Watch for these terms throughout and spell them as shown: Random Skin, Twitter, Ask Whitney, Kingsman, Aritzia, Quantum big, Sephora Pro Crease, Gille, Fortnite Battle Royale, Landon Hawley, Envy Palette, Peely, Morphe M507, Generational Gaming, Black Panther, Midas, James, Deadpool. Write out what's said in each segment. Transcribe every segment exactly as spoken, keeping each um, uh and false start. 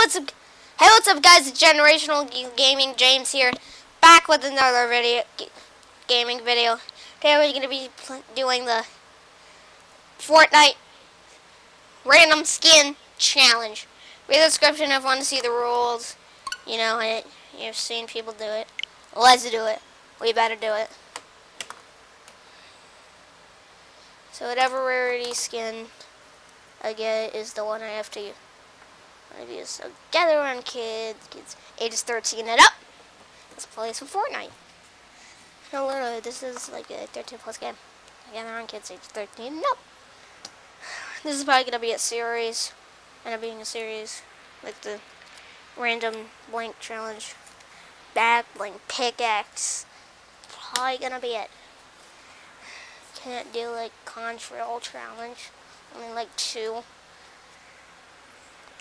what's up? Hey, what's up, guys? It's Generational Gaming, James here, back with another video, gaming video. Today we're gonna be doing the Fortnite random skin challenge. Read the description if you want to see the rules. You know it. You've seen people do it. Let's do it. We better do it. So whatever rarity skin I get is the one I have to use. So gather around, kids. Kids ages thirteen and up. Let's play some Fortnite. No, literally, this is like a thirteen plus game. Gather around, kids ages thirteen and up. This is probably gonna be a series. End up being a series, like the random blank challenge, bag blank pickaxe. Probably gonna be it. Can't do like control challenge. Only like two.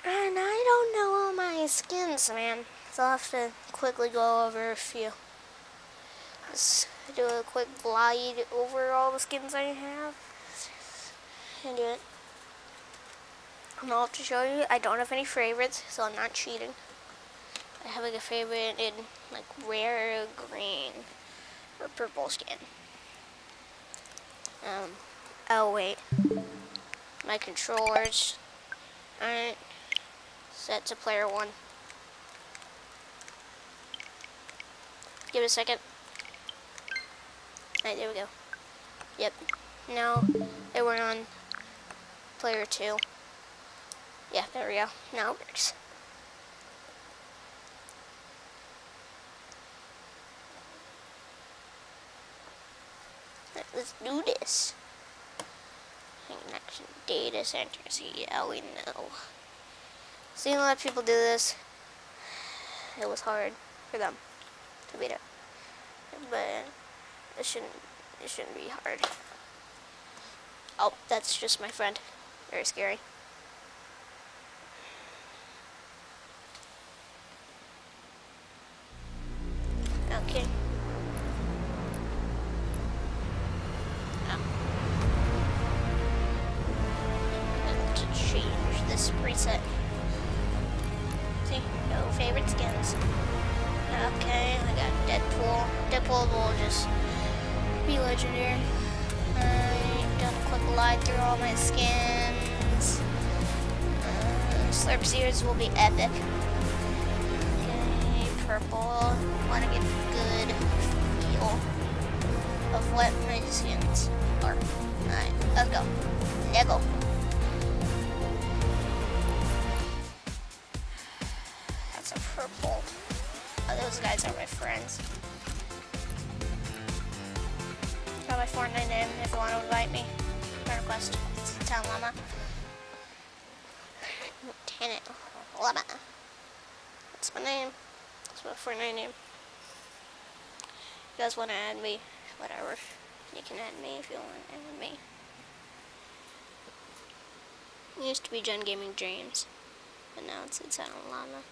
And I don't know all my skins, man. So I'll have to quickly go over a few. Let's do a quick glide over all the skins I have. And do it. And I'll have to show you, I don't have any favorites, so I'm not cheating. I have like a favorite in like rare green or purple skin. Um, oh wait. My controllers aren't set to player one. Give it a second. Alright, there we go. Yep. Now they were on player two. Yeah, there we go. Now it works. Right, let's do this. Connection data centers. Yeah, we know. Seeing a lot of people do this, it was hard for them to beat it, but it shouldn't. It shouldn't be hard. Oh, that's just my friend. Very scary. Okay. Um, I have to change this preset. See, no favorite skins. Okay, I got Deadpool. Deadpool will just be legendary. I've done a quick glide through all my skins. Uh, Slurp Sears will be epic. Purple. Want to get a good feel of what my skins are. Alright, let's go. Let's go. That's a purple. Oh, those guys are my friends. Got my Fortnite name if you want to invite me. Friend request. It's Town Llama. Lieutenant Llama. That's my name. That's my Fortnite name. If you guys want to add me, whatever. You can add me if you want to add me. It used to be Gen Gaming James, but now it's Silent Llama.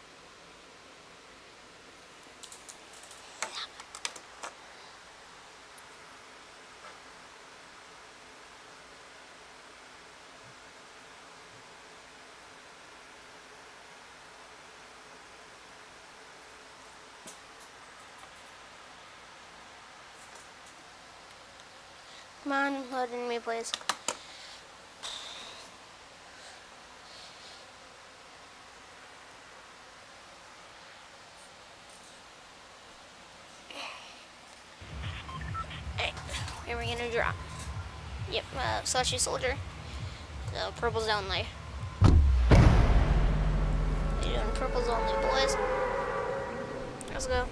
Come on, load in me, please. Alright, where are we gonna drop? Yep, uh, slushy soldier. The purple's only. We're doing purple's only, boys. Let's go.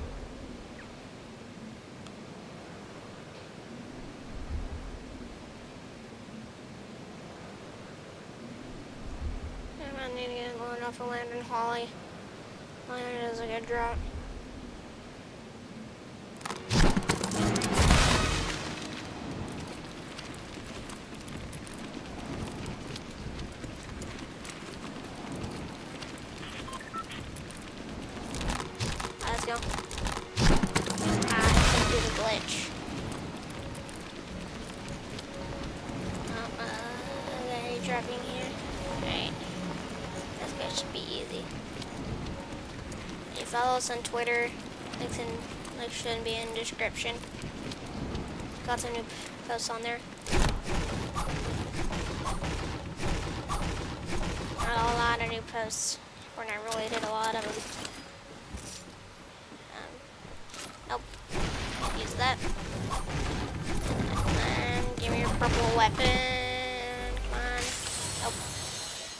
I need to get loaded off of Landon Hawley. Landon does a good drop. Right, let's go. I can do the glitch. Uh, uh, are they dropping here? Alright. That should be easy. follow us on Twitter. Links in, like shouldn't be in the description. Got some new posts on there. Not a lot of new posts. We're not really did a lot of them. Um, nope. Use that. And give me your purple weapon. Come on. Nope.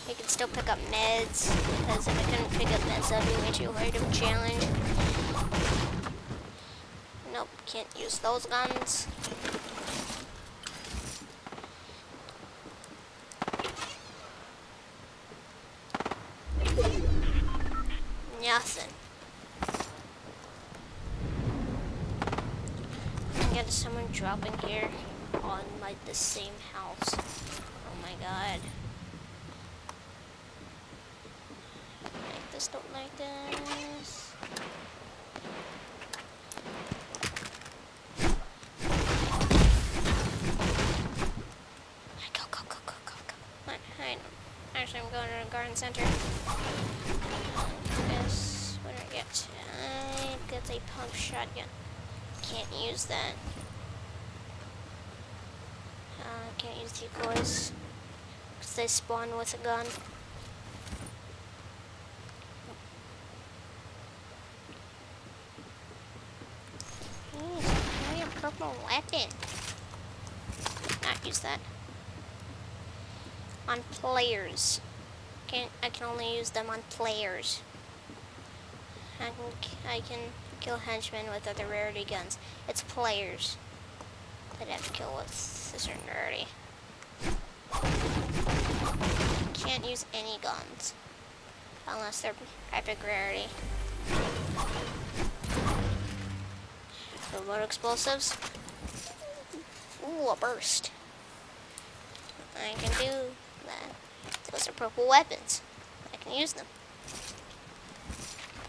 We can still pick up meds, because if I couldn't pick up meds, that'd be way too hard of a challenge. Nope, can't use those guns. Nothing. I got someone dropping here on like the same house. Oh my god. This don't like this. Go, go, go, go, go, go. I know. Actually, I'm going to the garden center. This, what do I get? I get a pump shotgun. Can't use that. Uh, can't use the decoys because they spawn with a gun. Purple weapon. Not use that. On players. Can I can only use them on players. I can I can kill henchmen with other rarity guns. It's players that I have to kill with a certain rarity. Can't use any guns unless they're epic rarity. Load explosives. Ooh, a burst. I can do that. Those are purple weapons. I can use them.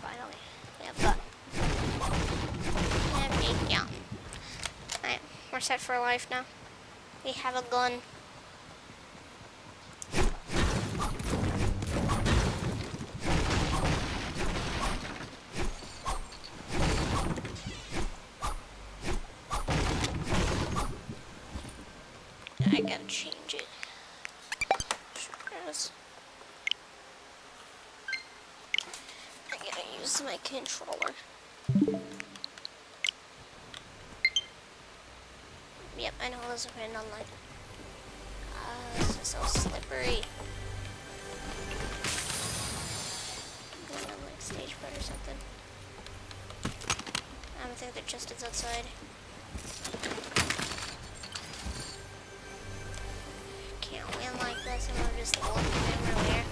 Finally, we have gun. We have a gun. Alright, we're set for life now. We have a gun. I gotta change it. I gotta use my controller. Yep, I know there's a random light. Ah, this is so slippery. I'm going on like stage bed or something. I don't think they're just as outside. Can't win like this, and we're just looking everywhere.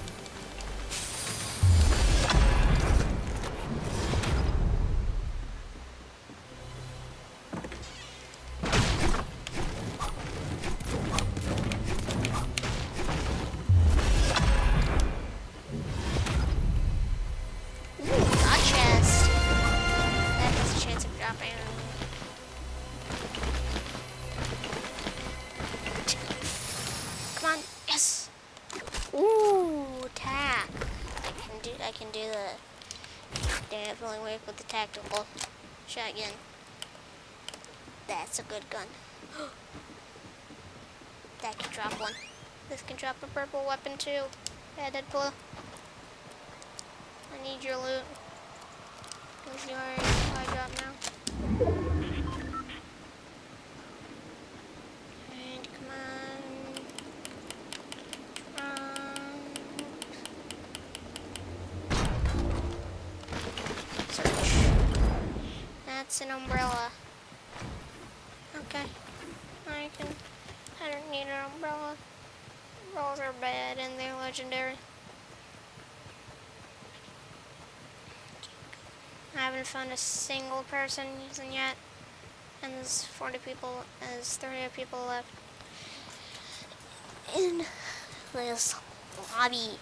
With the tactical shotgun. That's a good gun. That can drop one. This can drop a purple weapon too. Yeah, Deadpool. I need your loot. Where's yours? I drop now. And come on. Um, That's an umbrella. Okay. I can. I don't need an umbrella. Umbrellas are bad and they're legendary. I haven't found a single person using yet. And there's forty people, and there's thirty people left in this lobby.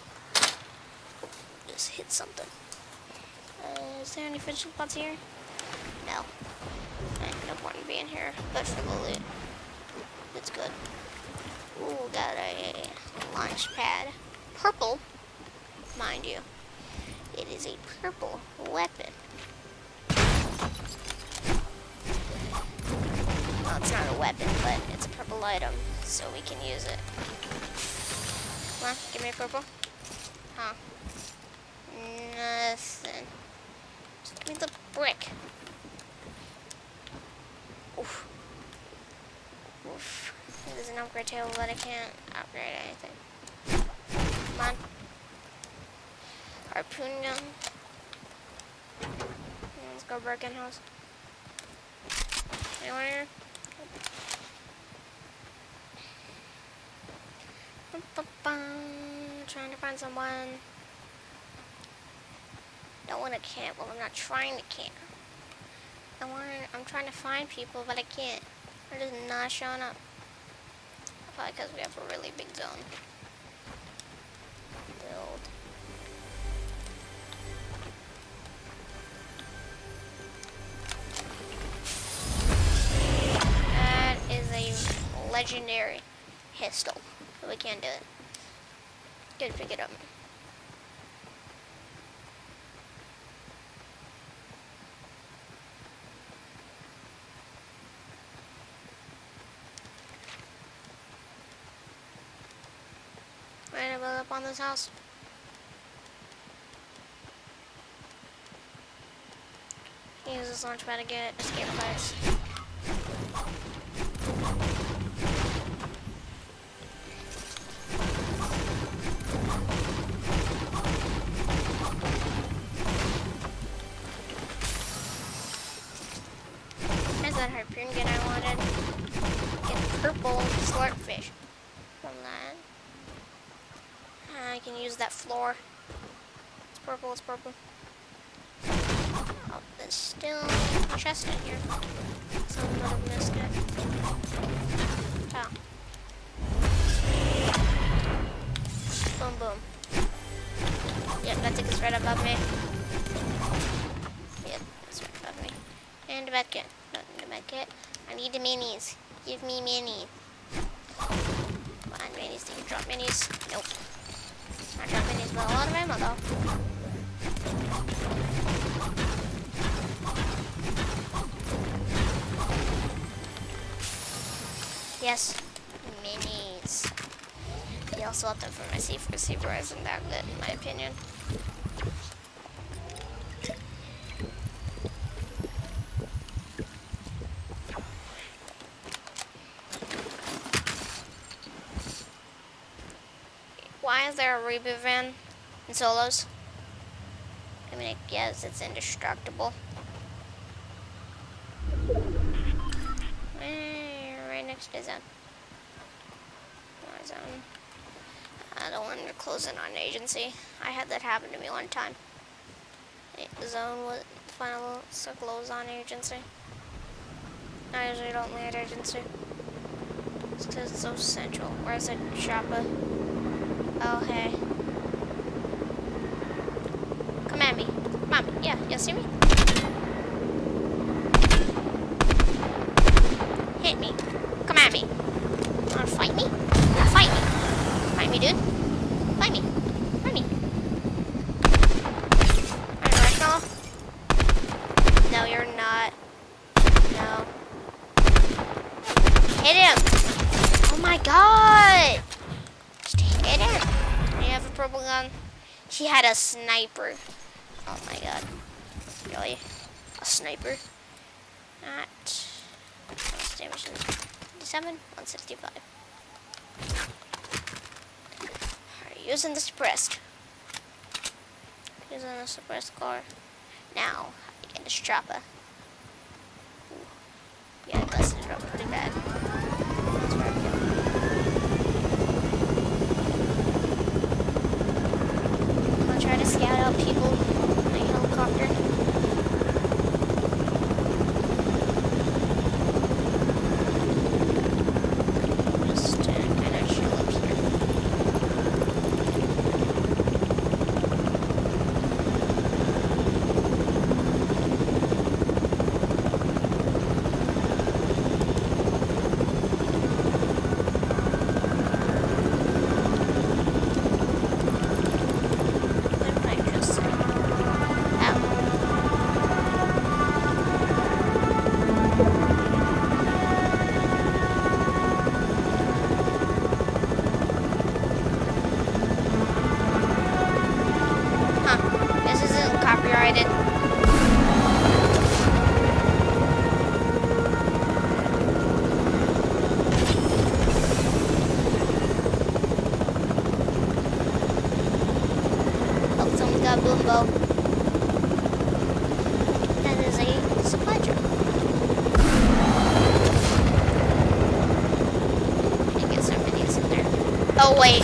Just hit something. Uh, is there any fishing pots here? No. I don't want to be in here, but for the loot, it's good. Ooh, got a launch pad. Purple, mind you. It is a purple weapon. but it's a purple item, so we can use it. Come on, give me a purple. Huh. Nothing. Just give me the brick. Oof. Oof. There's an upgrade table, but I can't upgrade anything. Come on. Harpoon gun. Let's go break in house. Anyone here? Trying to find someone. Don't want to camp. Well, I'm not trying to camp. I want. I'm trying to find people, but I can't. They're just not showing up. Probably because we have a really big zone. Build. That is a legendary pistol. We can't do it. Good, pick it up. We're gonna build up on this house. Use this launch pad to get escape device. There's that harpoon gun I wanted. Get purple slurpfish from that. I can use that floor. It's purple, it's purple. Oh, there's still a chest in here. Someone would have missed it. Oh. Boom, boom. Yep, that ticket's right above me. Yep, that's right above me. And a medkit. No, no medkit. I need the minis. Give me minis. Come on, minis. Did you drop minis? Nope. I dropped minis with a lot of ammo though. Yes, minis. They also left them for my C four C four isn't that good in my opinion. Why is there a reboot van in solos? I mean, I guess it's indestructible. Right next to zone. My zone. I don't want to close in on agency. I had that happen to me one time. The zone was final, so close on agency. I usually don't land agency. It's because it's so central. Where's the shopper? Oh, hey. Come at me. Come at me. Yeah, you see me? Hit me. Come at me. Wanna fight me? Fight me. Fight me, dude. Fight me. Fight me. Are you rational? No, you're not. No. Hit him. Oh my god. Hit him. I have a purple gun. He had a sniper. Oh my god. Really? A sniper? Not. What's the damage? fifty-seven, one sixty-five. Alright, using the suppressed. Using the suppressed car. Now, I get this chopper. Yeah, I busted it up pretty bad. Scout out people with my helicopter. Just uh, kind of chill up here. will go. That is a, it's a pleasure. I'm gonna get some minis in there. Oh wait.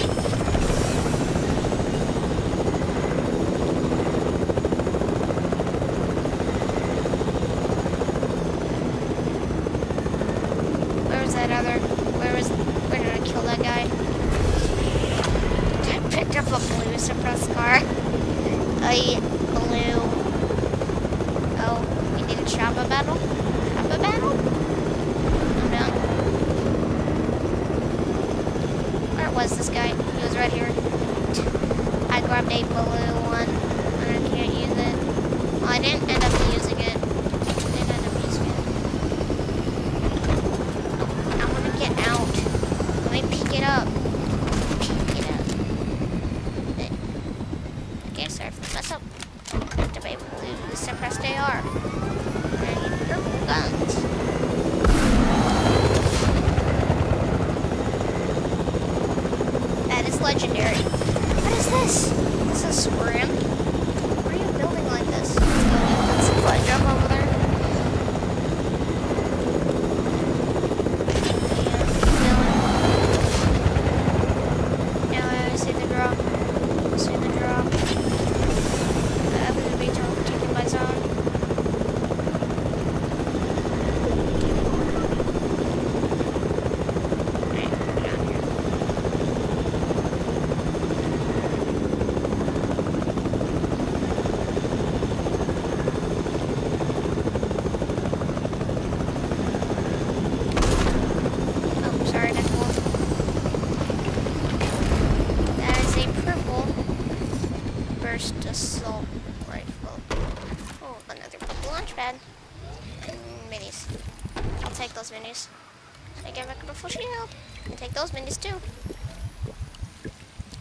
Those minis too.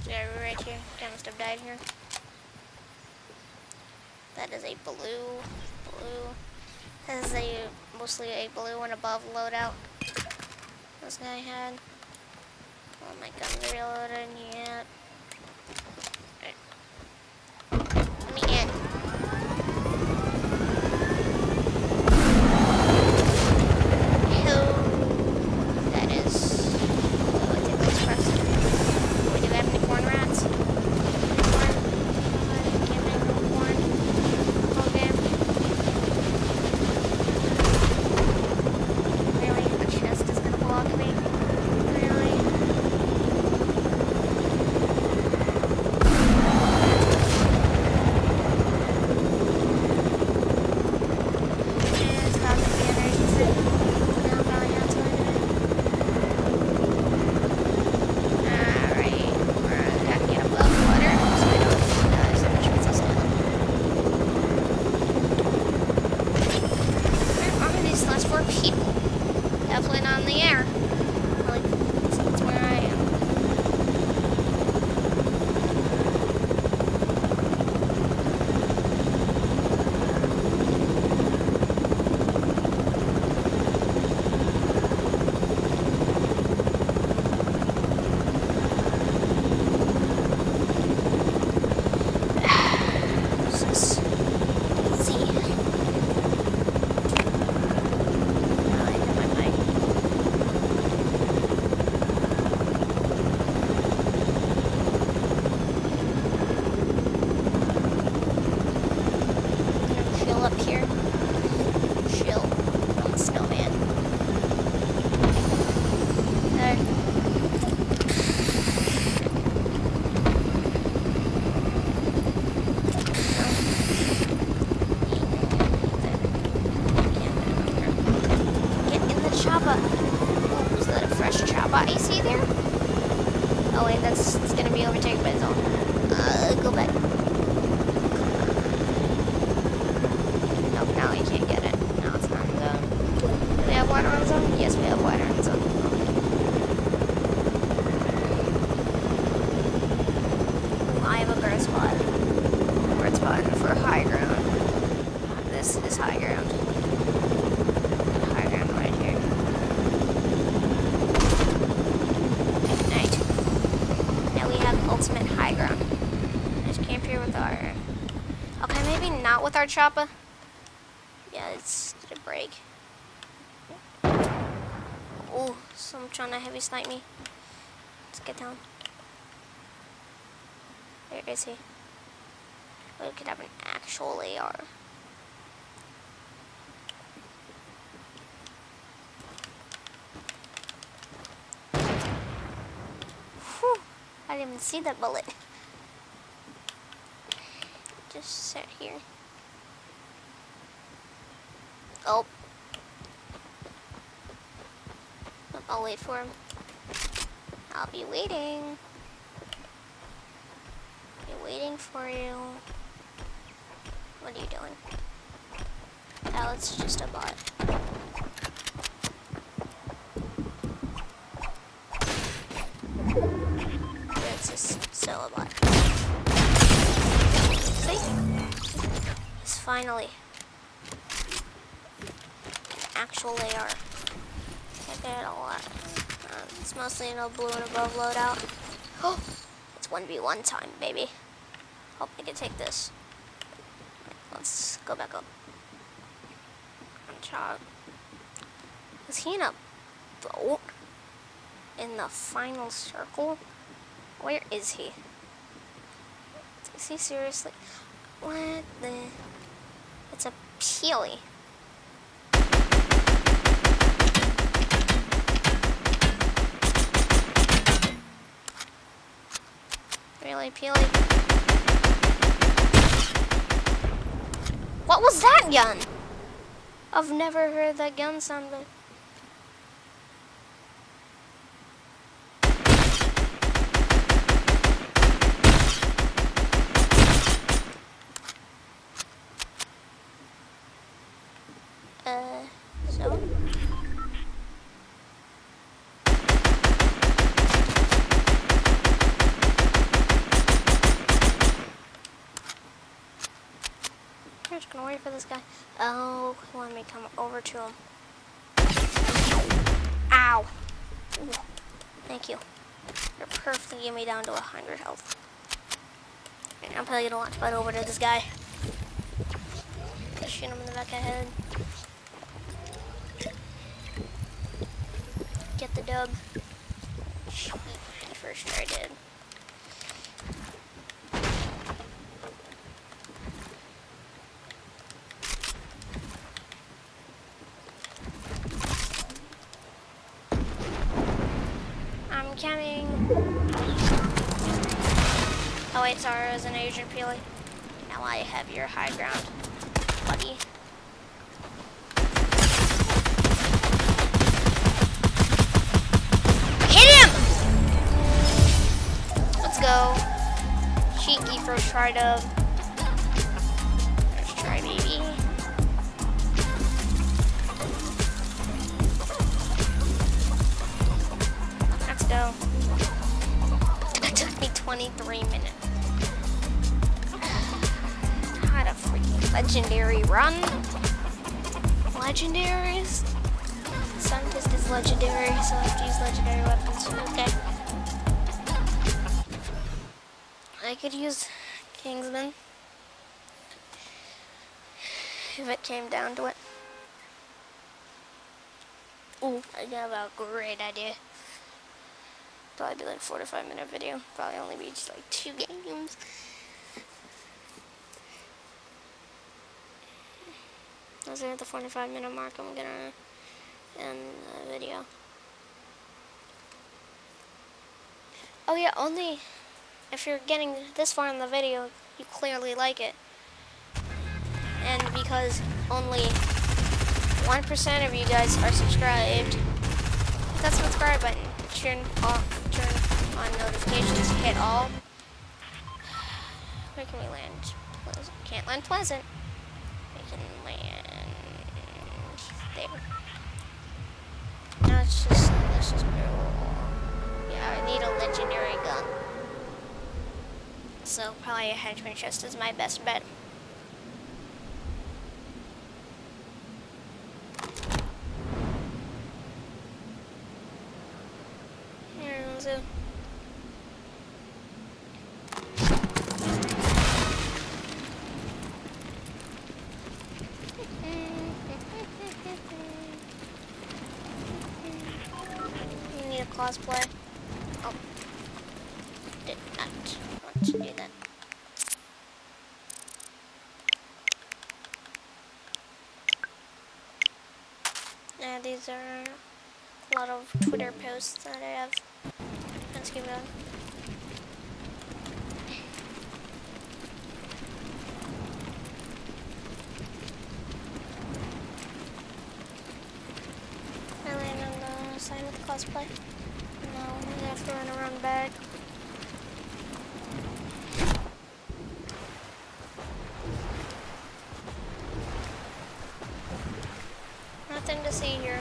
Yeah, right here. I must have died here. That is a blue, blue. That is a mostly a blue and above loadout. This guy had. Oh my god, I'm reloading yet. maybe not with our chopper. Yeah, let's get a break. Oh, someone trying to heavy snipe me. Let's get down. Where is he? We could have an actual A R. Whew, I didn't even see that bullet. Just sit here. Oh. I'll wait for him. I'll be waiting. I'll be waiting for you. What are you doing? Oh, it's just a bot. It's just still a bot. See? It's finally an actual A R. It a lot. Um, it's mostly an old blue and above loadout. Oh, it's one v one time, baby. Hope I can take this. Let's go back up. Chop. Is he in a boat? In the final circle? Where is he? Is he seriously? What the? It's a Peely. Really, Peely? What was that gun? I've never heard that gun sound. Uh, so? I'm just gonna wait for this guy. Oh, let me come over to him. Ow. Ooh. Thank you. You're perfectly getting me down to one hundred health. And I'm probably gonna launch butt over to this guy. Just shoot him in the back of the head. Get the dub. Shoot. First try did. Coming. Oh wait, sorry, I was an Asian Peely. Now I have your high ground, buddy. Hit him! Let's go. Cheeky first try dub. First try, baby. Go. It took me twenty-three minutes. Had a freaking legendary run. Legendaries. Suntest is legendary, so I have to use legendary weapons. Okay. I could use Kingsman if it came down to it. Ooh, I got a great idea. Probably be like four to five minute video. Probably only be just like two games. As we're at the forty-five minute mark, I'm gonna end the video. Oh yeah, only if you're getting this far in the video, you clearly like it. And because only one percent of you guys are subscribed, hit that subscribe button. Turn on, turn on notifications, hit all. Where can we land? Pleasant. Can't land Pleasant. We can land there. Now it's just, let's just barrel. Yeah, I need a legendary gun. So probably a henchman chest is my best bet. cosplay. Oh, did not want to do that. Now these are a lot of Twitter posts that I have. Let's keep going. I land on the side with the cosplay. No, we have to run around back. Nothing to see here.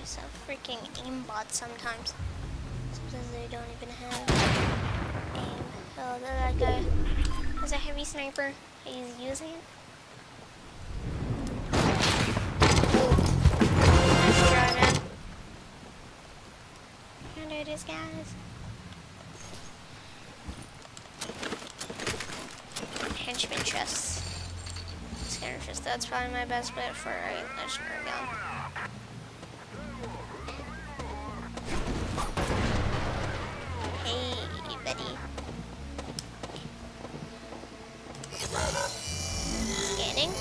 Guys have freaking aimbots sometimes. Sometimes they don't even have aim. Oh, that guy is a heavy sniper. He's using it. Nice try, man. Can't do this, guys. Henchman chests. Scanner chest. That's probably my best bet for a legendary gun. Scanning.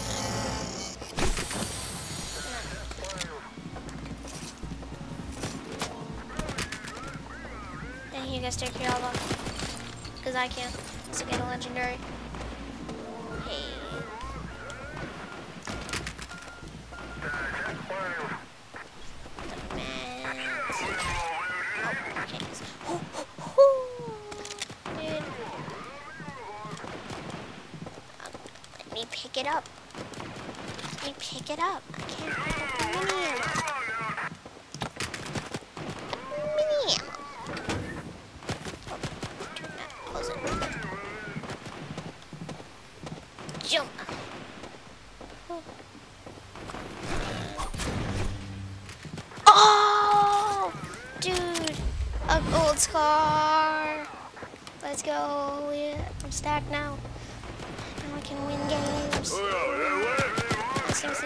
Then you guys take your elbow. Because I can't. Let's get a legendary. Hey. Pick it up. Let me pick it up. I can't pick up the mini ammo. Mini ammo. Oh, turn that. Close it. Jump. Oh. Oh! Dude! A gold scar! Let's go. Yeah, I'm stacked now. I can win games. So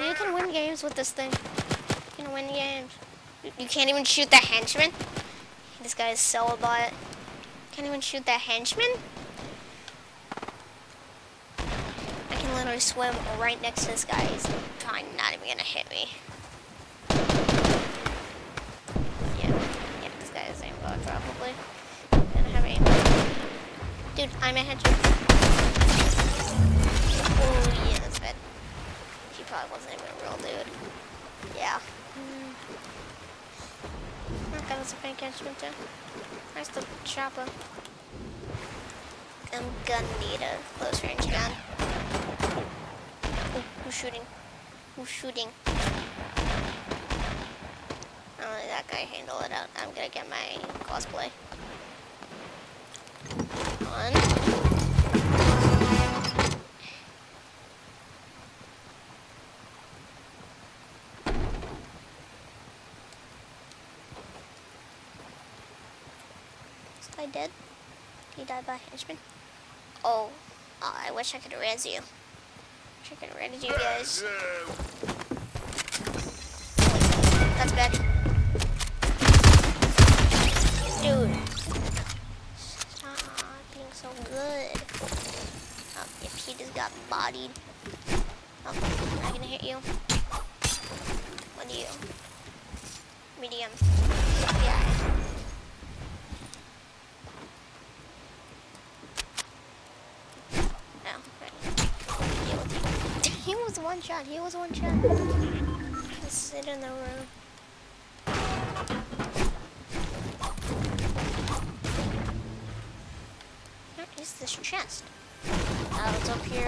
you can win games with this thing. You can win games. You can't even shoot the henchman? This guy is so about it. Can't even shoot the henchman? I can literally swim right next to this guy. He's probably not even gonna hit me. Yeah, yeah, this guy is aimbot probably. Gonna have aimbot. Dude, I'm a henchman. Oh yeah, that's bad. She probably wasn't even a real dude. Yeah. Mm. That guy was a fake henchman too. Where's the chopper? I'm gonna need a close range gun. Oh, who's shooting? Who's shooting? I'll let that guy handle it out. I'm gonna get my cosplay. One. I did. He died by henchman. Oh, uh, I wish I could res you. Wish I could res you guys. That's bad. Dude. Stop being so good. Oh, if he just got bodied. Oh, I'm not gonna hit you. What do you? Medium. Yeah. He was one shot, he was one shot. Just sit in the room. Where is this chest? Oh, it's up here.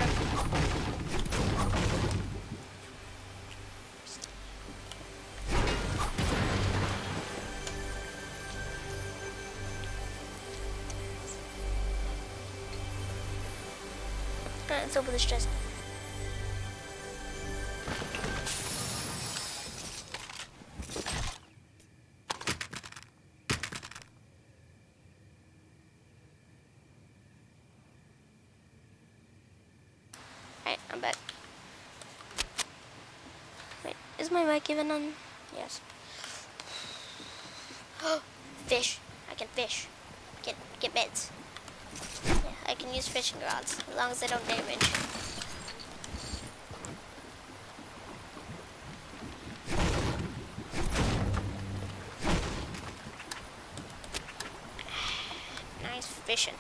Alright, let's open this chest. back. Wait, is my mic even on? Yes. Fish. I can fish. Get get bits. Yeah, I can use fishing rods as long as they don't damage. Nice fishing.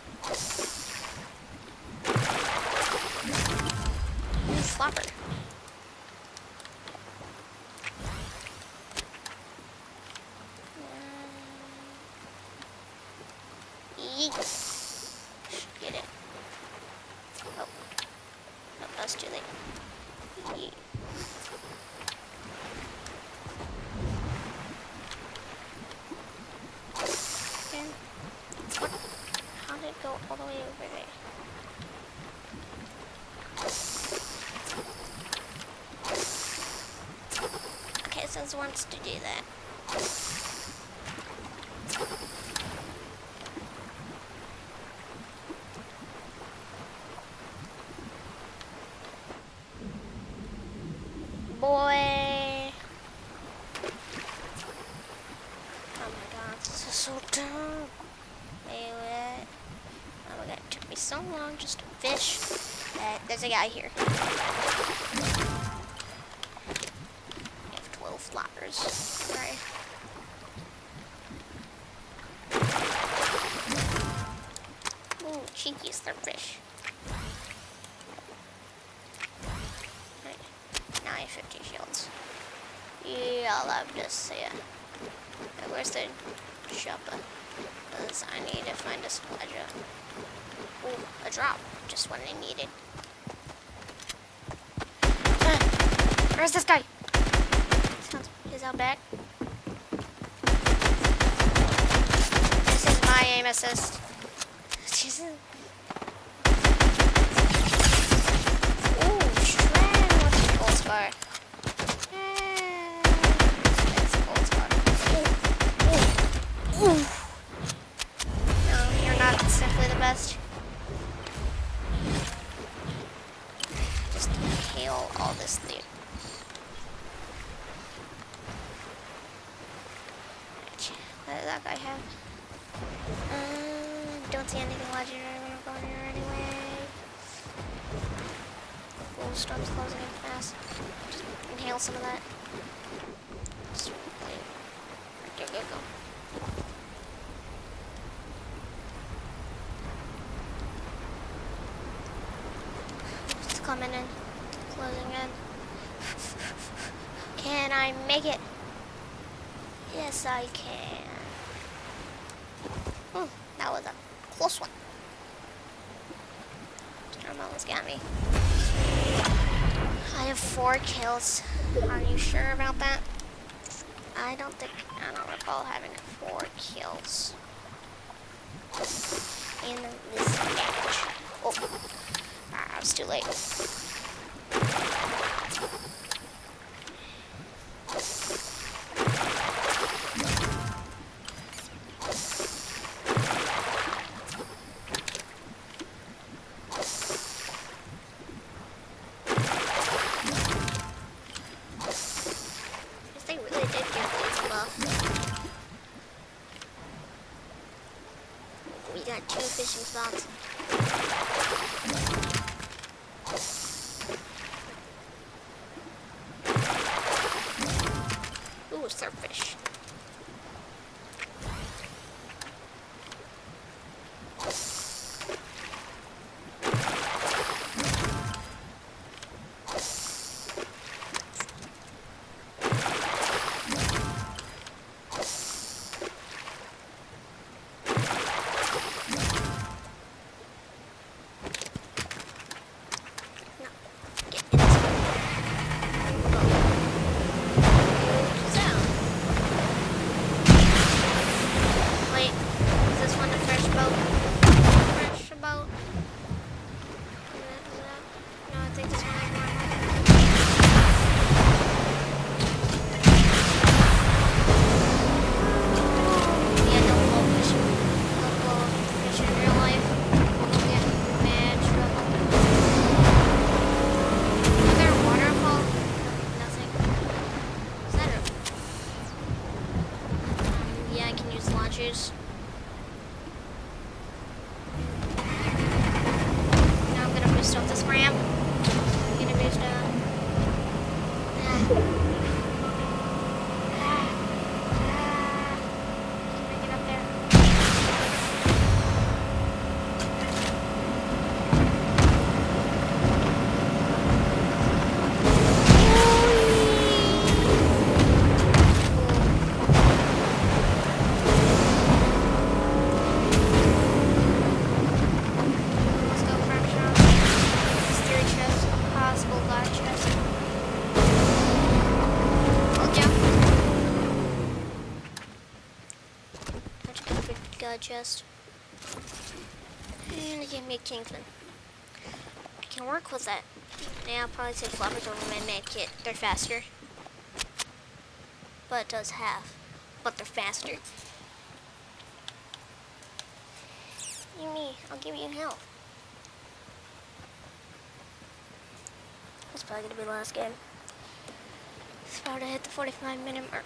New flopper. Get it. Oh. Oh, that's too late. Yeet. And what? How did it go all the way over there? Okay, so it wants to do that. There's a guy here. I have twelve floppers. Sorry. Ooh, cheeky starfish. Right. Now I have fifty shields. Yeah, I love this. Yeah. Where's the shopper? Because I need to find a squadra. Ooh, a drop. Just what I needed. Where's this guy? Sounds he's out back. This is my aim assist. Jesus. Ooh, Shran with the gold scar. It's a gold scar. Ooh. Ooh. No, you're not simply the best. Just inhale all this loot. That I have. Um, don't see anything legendary when I'm going here anyway. Oh, storm's closing in fast. Just inhale some of that. Just go, go, go. It's coming in. Closing in. Can I make it? Yes, I can. Hmm, that was a close one. Storm almost got me. I have four kills. Are you sure about that? I don't think, I don't recall having four kills. And then this damage. Oh, ah, I was too late. Fishing spots. Ooh, starfish. Apologies. Now I'm gonna boost up this ramp. I'm gonna boost up. Can I get up there. Chest and it gave me a Kingsman. I can work with that. Now I'll probably take floppers over my med kit. They're faster. But it does have. But they're faster. You me, I'll give you health. That's probably gonna be the last game. It's about to hit the forty-five minute mark.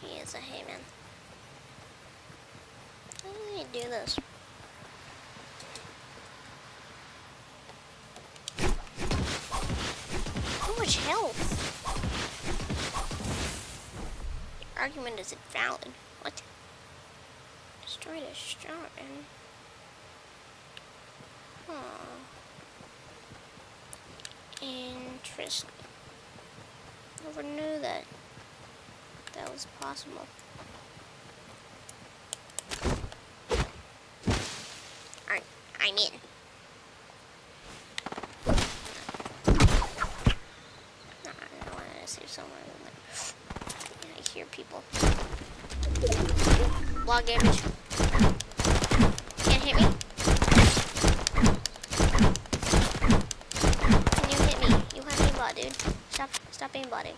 He is a hayman. How do you do this? How much health? Your argument is invalid. What? Destroy the Stratton. Huh. Interesting. Never knew that. That was possible. Alright, I'm in. Nah, I don't want to save somewhere. Yeah, I hear people. Log damage. Can't hit me. Can you hit me? You have aimbot, dude. Stop, stop aimbotting.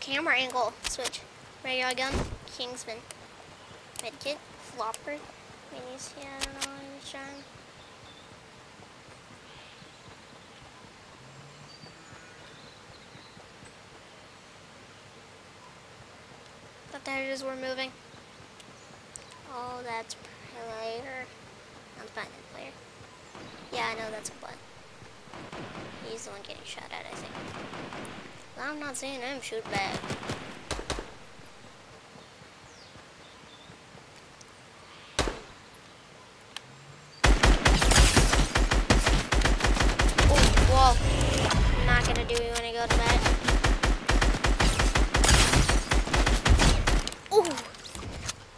Camera angle switch. Regular gun, Kingsman. Medkit, flopper. Minis, yeah, I don't know what I'm trying. But there it is, we're moving. Oh, that's player. I'm finding player. Yeah, I know that's a butt. He's the one getting shot at, I think. I'm not saying I'm shoot back. Oh, whoa. I'm not gonna do it when I go to bed. Oh,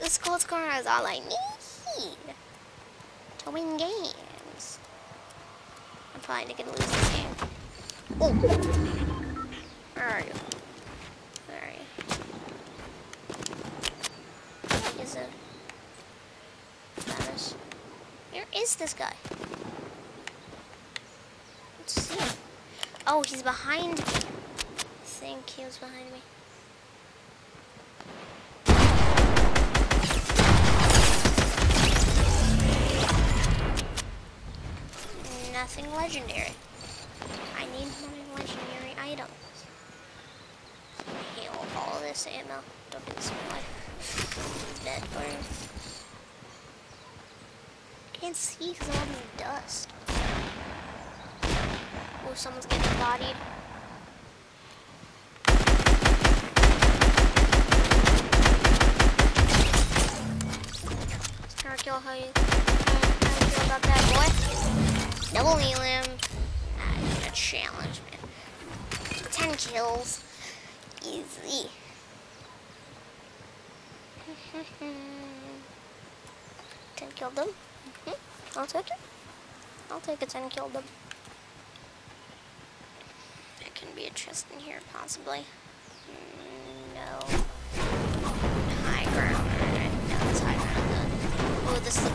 this cold corner is all I need to win games. I'm probably gonna lose this game. Oh. Where are you? Where are you? What is it? Midas. Where is this guy? Let's see him. Oh, he's behind me. I think he was behind me. Nothing legendary. I need one legendary item. All this ammo. Don't do this in my life. It's bad for you. Can't see because of all this dust. Oh, someone's getting bodied. Starkill, how you feel about that, boy? Double elim. Ah, you're a challenge, man. Ten kills. Easy. ten killed them. Mm-hmm. I'll take it. I'll take a ten killed them. There can be a chest in here, possibly. Mm, no.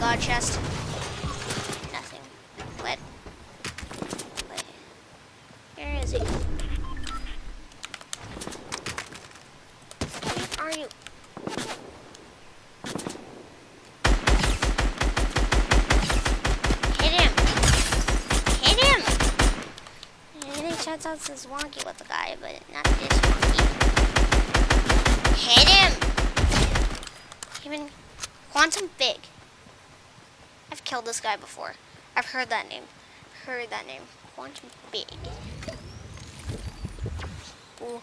god chest. Nothing. What? Wait. Where is he? Where are you? Hit him! Hit him! Everything shots out is wonky with the guy, but not this wonky. Hit him! Even Quantum Big. I've killed this guy before. I've heard that name. Heard that name. Quantum Big. Ooh.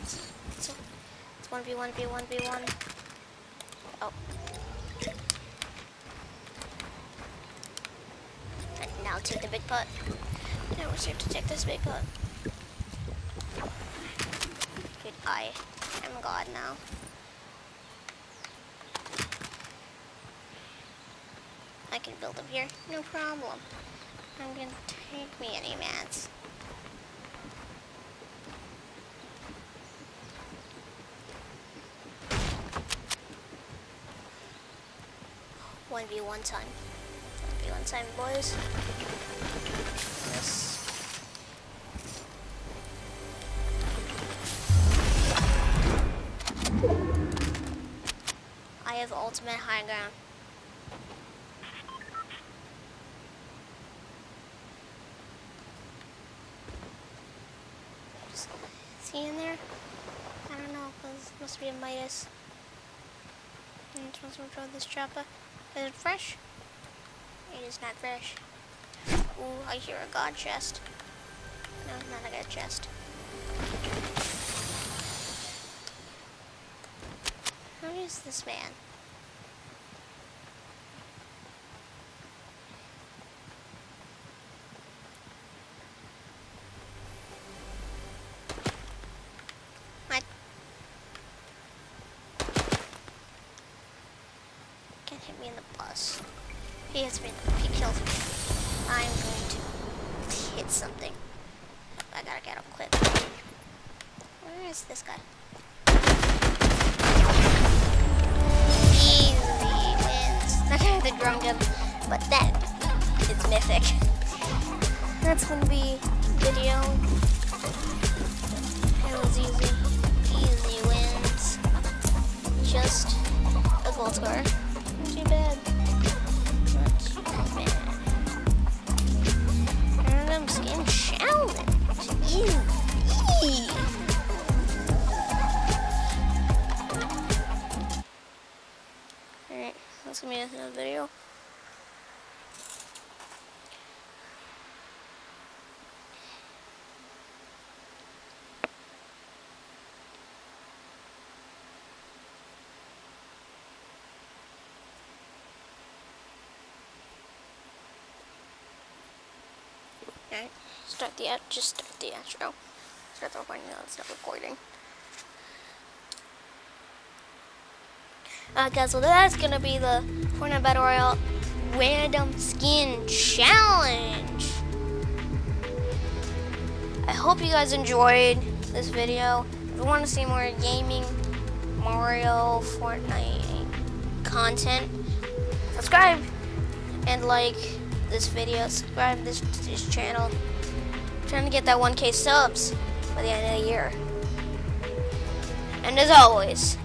It's one v one v one v one. Oh. And now take the big pot. Now we're here to take this big pot. Good eye. I'm God now. I can build up here, no problem. I'm gonna take me any mats. one v one time. one v one time, boys. Yes. I have ultimate high ground. In there? I don't know, because it must be a Midas. I'm supposed to throw this chopper. Is it fresh? It is not fresh. Ooh, I hear a god chest. No, not a god chest. How is this man? Hit me in the bus. He hits me. He kills me. I'm going to hit something. I gotta get him quick. Where is this guy? Easy wins. That guy had the drum gun, but that is mythic. That's gonna be video. It was easy. Easy wins. Just a goal scorer. Too bad. Not too bad. Random skin challenge. Ew. Ew. Alright, that's gonna be another video. Alright, start the outro, just start the outro. Start the recording, no, it's not recording. Uh, guys, so that's gonna be the Fortnite Battle Royale Random Skin Challenge. I hope you guys enjoyed this video. If you want to see more gaming, Mario, Fortnite content, subscribe and like this video, subscribe to this, this channel. I'm trying to get that one K subs by the end of the year. And as always,